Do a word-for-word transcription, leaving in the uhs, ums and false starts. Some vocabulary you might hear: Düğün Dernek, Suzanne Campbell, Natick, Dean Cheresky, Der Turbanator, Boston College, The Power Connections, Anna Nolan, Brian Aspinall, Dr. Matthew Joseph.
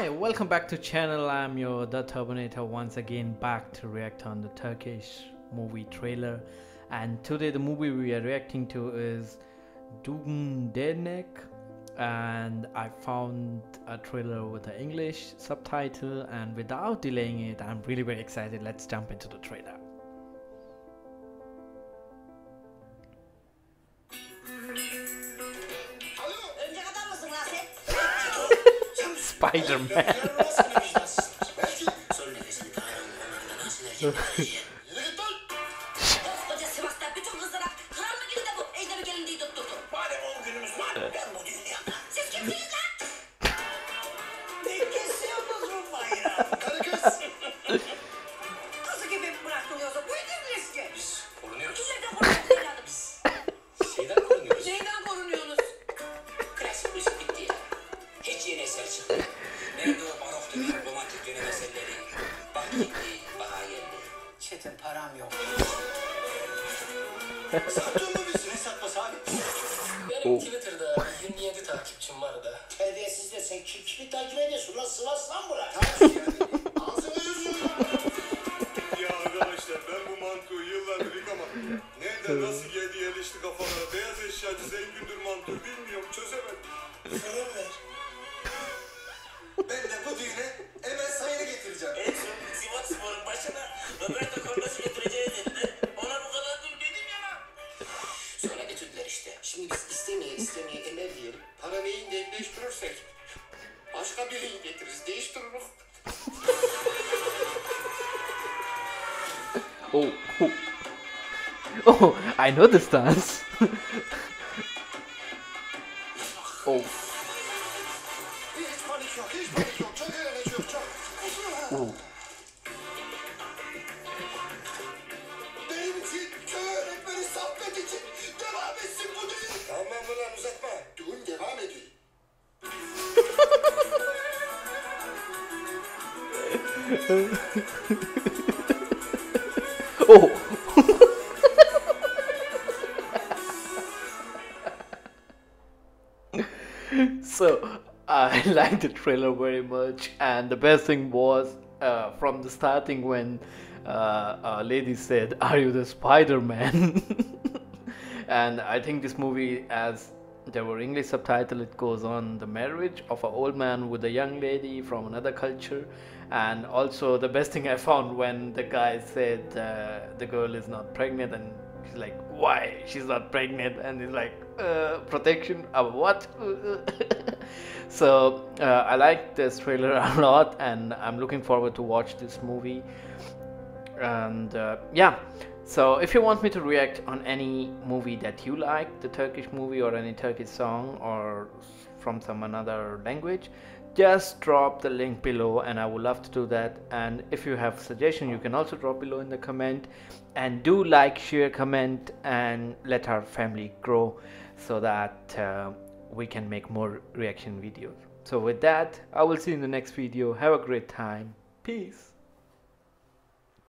Hi, welcome back to channel. I'm your Der Turbanator, once again back to react on the Turkish movie trailer, and today the movie we are reacting to is Düğün Dernek, and I found a trailer with an English subtitle, and without delaying it, I'm really very excited. Let's jump into the trailer. Spider-Man. Benim Twitter'da yirmi yedi takipçim var da. Terbiyesiz de sen kim kimi takip ediyorsun lan, Sivas lan bura. Ağzını yüzünü. Ya arkadaşlar, ben bu mantığı yıllardır yıkamadım. Nerede nasıl geldi yerleşti kafalara. Beyaz eşyacı zengindir mantığı, bilmiyorum, çözemedim. Karar ver. Ben de bu düğüne hemen sayını getireceğim. En son Sivas Spor'un başına Roberto Cordaş'ı getireceği dedi. Ona bu kadar dur dedim ya lan. Sonra etütler işte. Şimdi biz istemeye istemeye emel diyelim. Para neyin de değiştirirsek başka birini getiririz. Değiştiririz. Oh, oh. Oh, I know this dance. Oh. Oh. Benim için, köy öğretmeni Saffet için devam etsin bu düğün. Tamam ulan, uzatma. Düğün devam ediyor. Oh. So, I liked the trailer very much, and the best thing was uh, from the starting when uh, a lady said, "Are you the Spider-Man?" And I think this movie, as there were English subtitles, it goes on the marriage of an old man with a young lady from another culture. And also the best thing I found when the guy said uh, the girl is not pregnant, and he's like, "Why? She's not pregnant?" And he's like, uh, "Protection? Uh, what?" So uh, I like this trailer a lot, and I'm looking forward to watch this movie. And uh, yeah, so if you want me to react on any movie that you like, the Turkish movie or any Turkish song or from some another language, just drop the link below, and I would love to do that. And if you have suggestion, you can also drop below in the comment, and do like, share, comment, and let our family grow so that uh, we can make more reaction videos. So with that, I will see you in the next video. Have a great time. Peace.